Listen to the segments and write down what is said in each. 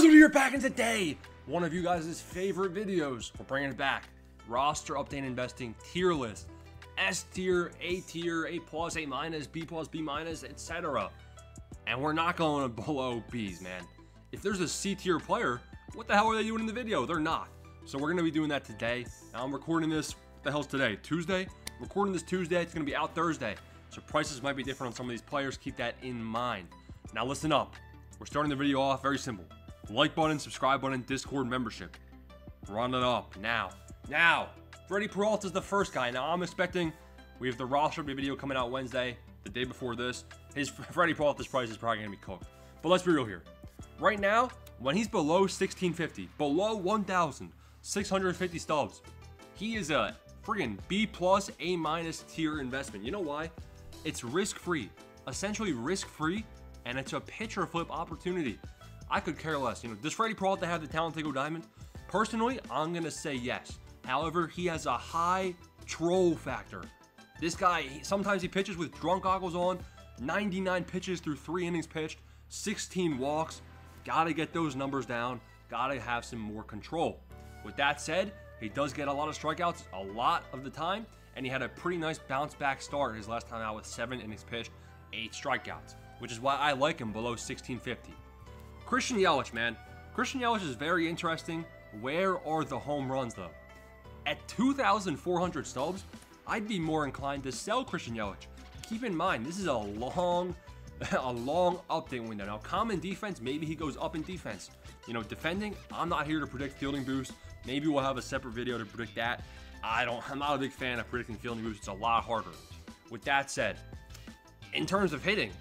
What's up, you're back in today? One of you guys' favorite videos. We're bringing it back. Roster update investing tier list. S tier, A tier, A plus, A minus, B minus, etc. And we're not going below B's, man. If there's a C tier player, what the hell are they doing in the video? They're not. So we're going to be doing that today. Now I'm recording this, what the hell's today? Tuesday? I'm recording this Tuesday. It's going to be out Thursday. So prices might be different on some of these players. Keep that in mind. Now listen up. We're starting the video off very simple. Like button, subscribe button, Discord membership. Run it up now. Now, Freddie Peralta is the first guy. Now, I'm expecting we have the roster video coming out Wednesday, the day before this. His Freddie Peralta's price is probably going to be cooked. But let's be real here. Right now, when he's below 1650, below 1,650 stubs, he is a friggin' B plus, A minus tier investment. You know why? It's risk-free, essentially risk-free, and it's a pitcher flip opportunity. I could care less. You know, does Freddie Peralta have the talent to go diamond? Personally, I'm going to say yes. However, he has a high troll factor. This guy, sometimes he pitches with drunk goggles on, 99 pitches through 3 innings pitched, 16 walks. Got to get those numbers down. Got to have some more control. With that said, he does get a lot of strikeouts a lot of the time, and he had a pretty nice bounce back start his last time out with 7 innings pitched, 8 strikeouts, which is why I like him below 1650. Christian Yelich, man. Christian Yelich is very interesting. Where are the home runs, though? At 2,400 stubs, I'd be more inclined to sell Christian Yelich. Keep in mind, this is a long update window. Now, common defense, maybe he goes up in defense. You know, defending, I'm not here to predict fielding boost. Maybe we'll have a separate video to predict that. I'm not a big fan of predicting fielding boost. It's a lot harder. With that said, in terms of hitting,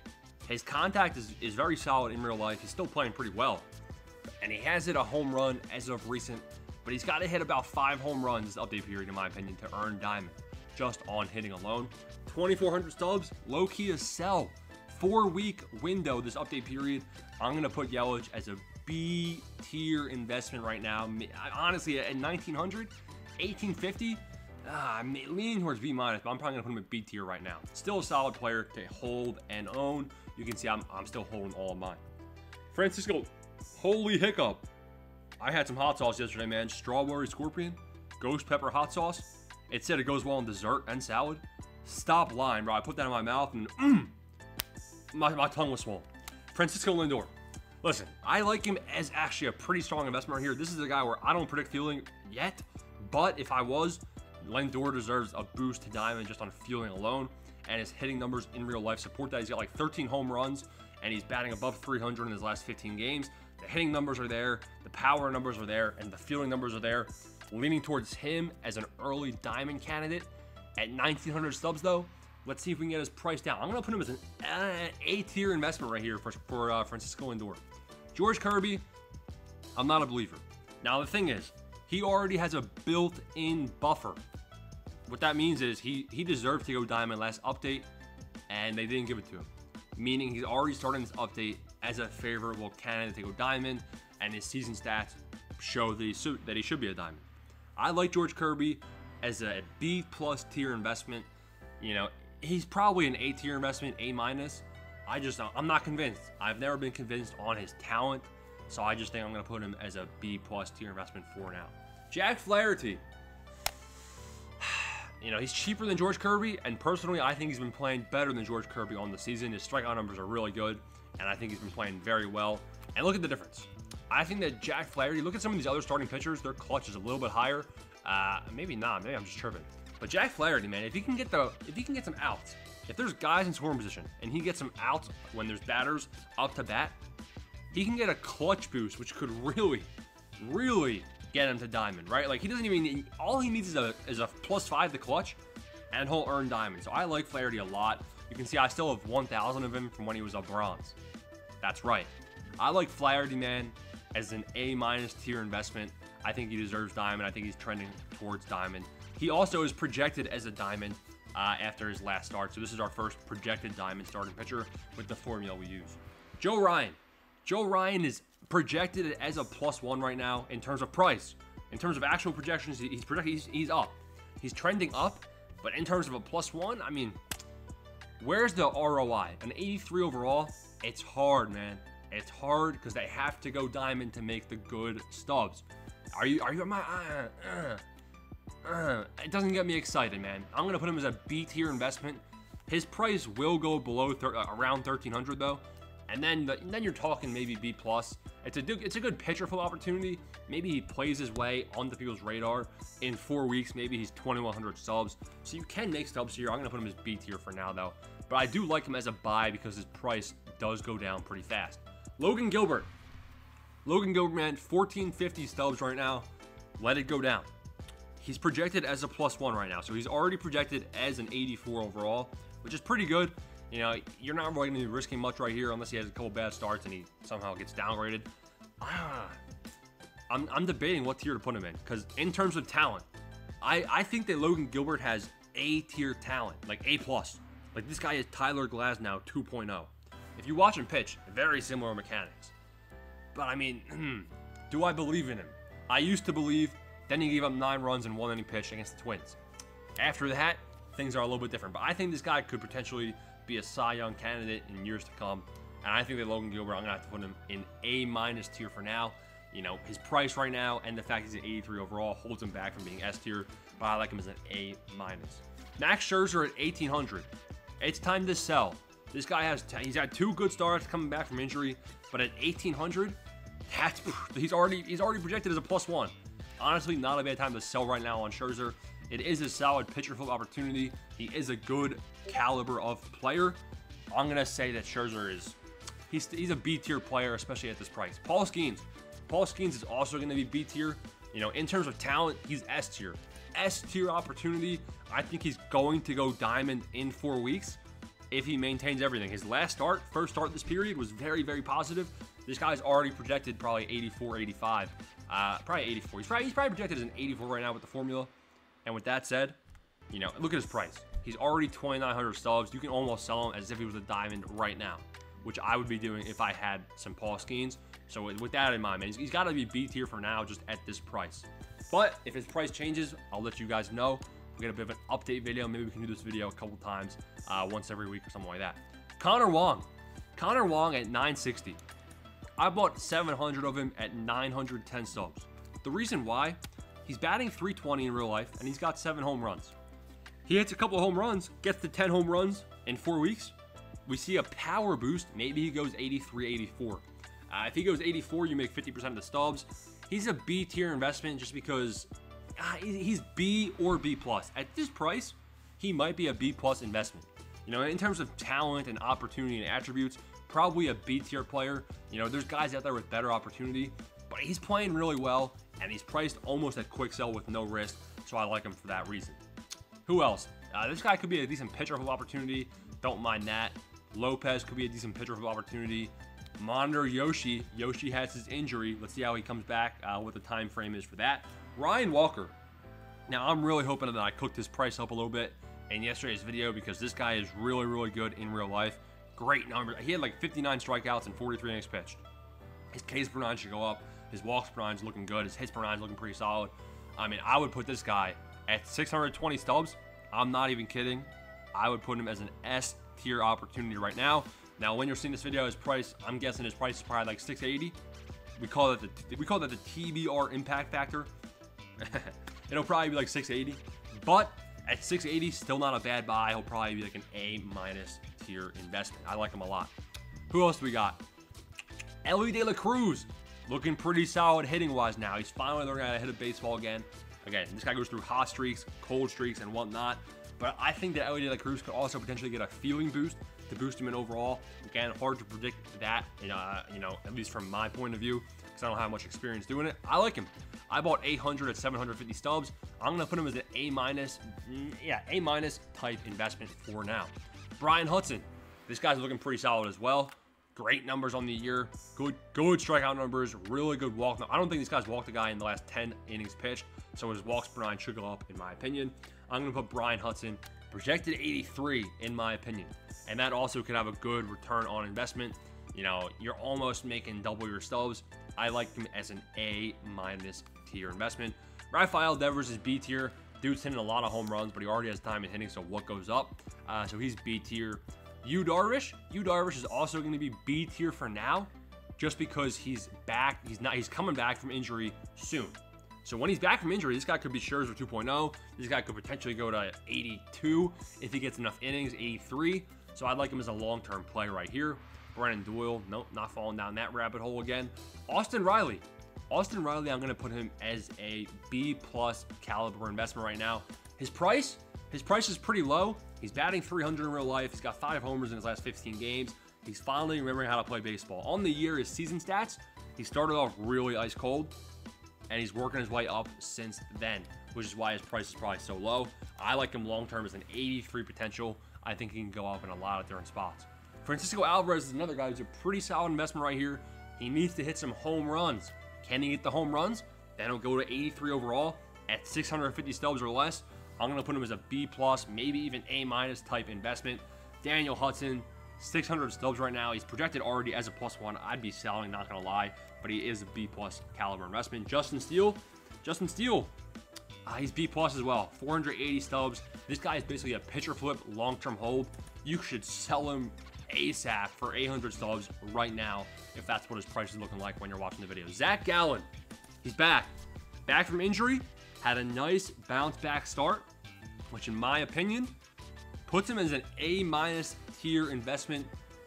his contact is very solid in real life. He's still playing pretty well. And he has hit a home run as of recent, but he's got to hit about 5 home runs this update period, in my opinion, to earn diamond, just on hitting alone. 2,400 stubs, low-key a sell. 4-week window this update period. I'm going to put Yelich as a B-tier investment right now. Honestly, at 1,900, 1,850, I'm leaning towards B-, but I'm probably going to put him at B-tier right now. Still a solid player to hold and own. You can see I'm still holding all of mine. Francisco, holy hiccup. I had some hot sauce yesterday, man. Strawberry scorpion, ghost pepper hot sauce. It said it goes well on dessert and salad. Stop lying, bro. I put that in my mouth and my tongue was swollen. Francisco Lindor. Listen, I like him as actually a pretty strong investment right here. This is a guy where I don't predict fielding yet, but if I was, Lindor deserves a boost to diamond just on fielding alone. And his hitting numbers in real life support that. He's got like 13 home runs, and he's batting above 300 in his last 15 games. The hitting numbers are there, the power numbers are there, and the fielding numbers are there. Leaning towards him as an early diamond candidate. At 1,900 stubs, though, let's see if we can get his price down. I'm going to put him as an A-tier investment right here for Francisco Lindor. George Kirby, I'm not a believer. Now, the thing is, he already has a built-in buffer. What that means is he deserved to go diamond last update, and they didn't give it to him. Meaning he's already starting this update as a favorable candidate to go diamond, and his season stats show that he should be a diamond. I like George Kirby as a B plus tier investment. You know, he's probably an A tier investment, A minus. I'm not convinced. I've never been convinced on his talent, so I just think I'm going to put him as a B plus tier investment for now. Jack Flaherty. You know, he's cheaper than George Kirby, and personally, I think he's been playing better than George Kirby on the season. His strikeout numbers are really good, and I think he's been playing very well. And look at the difference. I think that Jack Flaherty, look at some of these other starting pitchers, their clutch is a little bit higher. Maybe not, maybe I'm just chirping. But Jack Flaherty, man, if he can get some outs, if there's guys in scoring position, and he gets some outs when there's batters up to bat, he can get a clutch boost, which could really get him to diamond, right? Like, he doesn't even, all he needs is a +5 to clutch, and he'll earn diamond. So I like Flaherty a lot. You can see I still have 1,000 of him from when he was a bronze. That's right. I like Flaherty, man, as an A- tier investment. I think he deserves diamond. I think he's trending towards diamond. He also is projected as a diamond after his last start. So this is our first projected diamond starting pitcher with the formula we use. Joe Ryan. Joe Ryan is projected as a +1 right now in terms of price. In terms of actual projections, he's projected, he's up. He's trending up, but in terms of a +1, I mean, where's the ROI? An 83 overall, it's hard, man. It's hard because they have to go diamond to make the good stubs. It doesn't get me excited, man. I'm going to put him as a B tier investment. His price will go below around 1300 though. And then you're talking maybe B+. It's a good pitcherful opportunity. Maybe he plays his way onto people's radar. In 4 weeks, maybe he's 2,100 subs. So you can make subs here. I'm going to put him as B tier for now, though. But I do like him as a buy because his price does go down pretty fast. Logan Gilbert. Logan Gilbert, man, 1,450 subs right now. Let it go down. He's projected as a +1 right now. So he's already projected as an 84 overall, which is pretty good. You know, you're not really going to be risking much right here unless he has a couple bad starts and he somehow gets downgraded. I'm debating what tier to put him in because in terms of talent, I think that Logan Gilbert has A-tier talent, like A+. Like this guy is Tyler Glasnow 2.0. If you watch him pitch, very similar mechanics. But I mean, do I believe in him? I used to believe, then he gave up 9 runs and 1 inning pitch against the Twins. After that, things are a little bit different. But I think this guy could potentially be a Cy Young candidate in years to come, and I think that Logan Gilbert, I'm gonna have to put him in A- tier for now. You know, his price right now and the fact he's an 83 overall holds him back from being S tier, but I like him as an A-. Max Scherzer at 1800. It's time to sell. This guy has he's had 2 good starts coming back from injury, but at 1800, that's he's already projected as a +1. Honestly, not a bad time to sell right now on Scherzer. It is a solid pitcherful opportunity. He is a good caliber of player. I'm going to say that Scherzer is, he's a B-tier player, especially at this price. Paul Skeens. Paul Skeens is also going to be B-tier. You know, in terms of talent, he's S-tier. S-tier opportunity. I think he's going to go diamond in 4 weeks if he maintains everything. His last start, first start this period, was very, very positive. This guy's already projected probably 84, 85. Probably 84. He's probably projected as an 84 right now with the formula. And with that said, you know, look at his price. He's already 2,900 subs. You can almost sell him as if he was a diamond right now, which I would be doing if I had some Paul Skeens. So with that in mind, man, he's got to be B tier for now just at this price. But if his price changes, I'll let you guys know. We'll get a bit of an update video. Maybe we can do this video a couple times, once every week or something like that. Connor Wong. Connor Wong at 960. I bought 700 of him at 910 subs. The reason why... He's batting 320 in real life, and he's got 7 home runs. He hits a couple of home runs, gets to 10 home runs in 4 weeks. We see a power boost. Maybe he goes 83, 84. If he goes 84, you make 50% of the stubs. He's a B-tier investment just because he's B or B+. At this price, he might be a B+ investment. You know, in terms of talent and opportunity and attributes, probably a B-tier player. You know, there's guys out there with better opportunity, but he's playing really well. And he's priced almost at quick sell with no risk, so I like him for that reason. Who else? This guy could be a decent pitcherful opportunity. Don't mind that. Lopez could be a decent pitcherful opportunity. Monitor Yoshi. Yoshi has his injury. Let's see how he comes back, what the time frame is for that. Ryan Walker. Now, I'm really hoping that I cooked his price up a little bit in yesterday's video because this guy is really, really good in real life. Great numbers. He had like 59 strikeouts and 43 innings pitched. His Ks per nine should go up. His walks per nine is looking good. His hits per nine is looking pretty solid. I mean, I would put this guy at 620 stubs. I'm not even kidding. I would put him as an S tier opportunity right now. Now, when you're seeing this video, his price, I'm guessing his price is probably like 680. We call that the TBR impact factor. It'll probably be like 680. But at 680, still not a bad buy. He'll probably be like an A- tier investment. I like him a lot. Who else do we got? Elly De La Cruz. Looking pretty solid hitting-wise now. He's finally learning how to hit a baseball again. Again, this guy goes through hot streaks, cold streaks, and whatnot. But I think that Elly De La Cruz could also potentially get a fielding boost to boost him in overall. Again, hard to predict that, you know, at least from my point of view, because I don't have much experience doing it. I like him. I bought 800 at 750 stubs. I'm going to put him as an A-, yeah, A- type investment for now. Brian Hudson. This guy's looking pretty solid as well. Great numbers on the year, good strikeout numbers, really good walk. Now, I don't think these guys walked a guy in the last 10 innings pitched, so his walks per nine should go up in my opinion. I'm going to put Brian Hudson, projected 83 in my opinion, and that also could have a good return on investment. You know, you're almost making double your stubs. I like him as an A- tier investment. Rafael Devers is B tier. Dude's hitting a lot of home runs, but he already has time in hitting, so what goes up? So he's B tier. Yu Darvish is also going to be B tier for now. just because he's back. He's coming back from injury soon. So when he's back from injury, this guy could be Scherzer 2.0. This guy could potentially go to 82 if he gets enough innings, 83. So I'd like him as a long-term play right here. Brennan Doyle, nope, not falling down that rabbit hole again. Austin Riley. Austin Riley, I'm going to put him as a B-plus caliber investment right now. His price is pretty low. He's batting .300 in real life. He's got 5 homers in his last 15 games. He's finally remembering how to play baseball. On the year, his season stats, he started off really ice cold, and he's working his way up since then, which is why his price is probably so low. I like him long-term as an 83 potential. I think he can go up in a lot of different spots. Francisco Alvarez is another guy who's a pretty solid investment right here. He needs to hit some home runs. Can he get the home runs? Then he'll go to 83 overall at 650 stubs or less. I'm going to put him as a B+, maybe even A- type investment. Daniel Hudson, 600 stubs right now. He's projected already as a +1. I'd be selling, not going to lie, but he is a B+ caliber investment. Justin Steele, he's B+ as well, 480 stubs. This guy is basically a pitcher flip, long-term hold. You should sell him ASAP for 800 stubs right now if that's what his price is looking like when you're watching the video. Zach Gallen, he's back from injury, had a nice bounce-back start, which in my opinion puts him as an A- tier investment.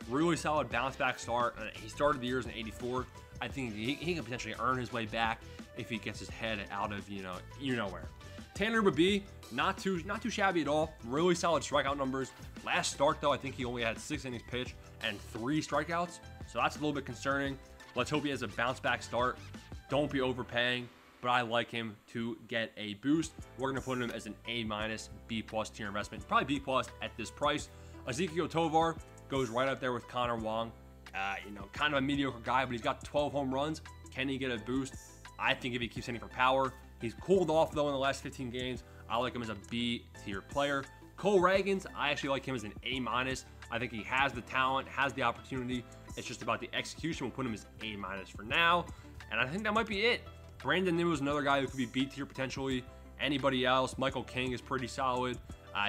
Really solid bounce-back start. He started the year as an 84. I think he can potentially earn his way back if he gets his head out of you know where. Tanner Bibee, not too shabby at all. Really solid strikeout numbers. Last start though, I think he only had 6 innings pitched and 3 strikeouts, so that's a little bit concerning. Let's hope he has a bounce-back start. Don't be overpaying, but I like him to get a boost. We're going to put him as an A-, B+ tier investment, probably B+ at this price. Ezekiel Tovar goes right up there with Connor Wong. Kind of a mediocre guy, but he's got 12 home runs. Can he get a boost? I think if he keeps hitting for power. He's cooled off, though, in the last 15 games. I like him as a B-tier player. Cole Ragans, I actually like him as an A-. I think he has the talent, has the opportunity. It's just about the execution. We'll put him as A- for now, and I think that might be it. Brandon Nimmo is another guy who could be B-tier potentially. Anybody else? Michael King is pretty solid.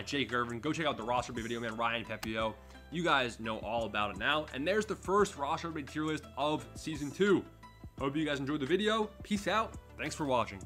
Jake Irvin. Go check out the roster video, man. Ryan Pepio. You guys know all about it now. And there's the first roster tier list of season 2. Hope you guys enjoyed the video. Peace out. Thanks for watching.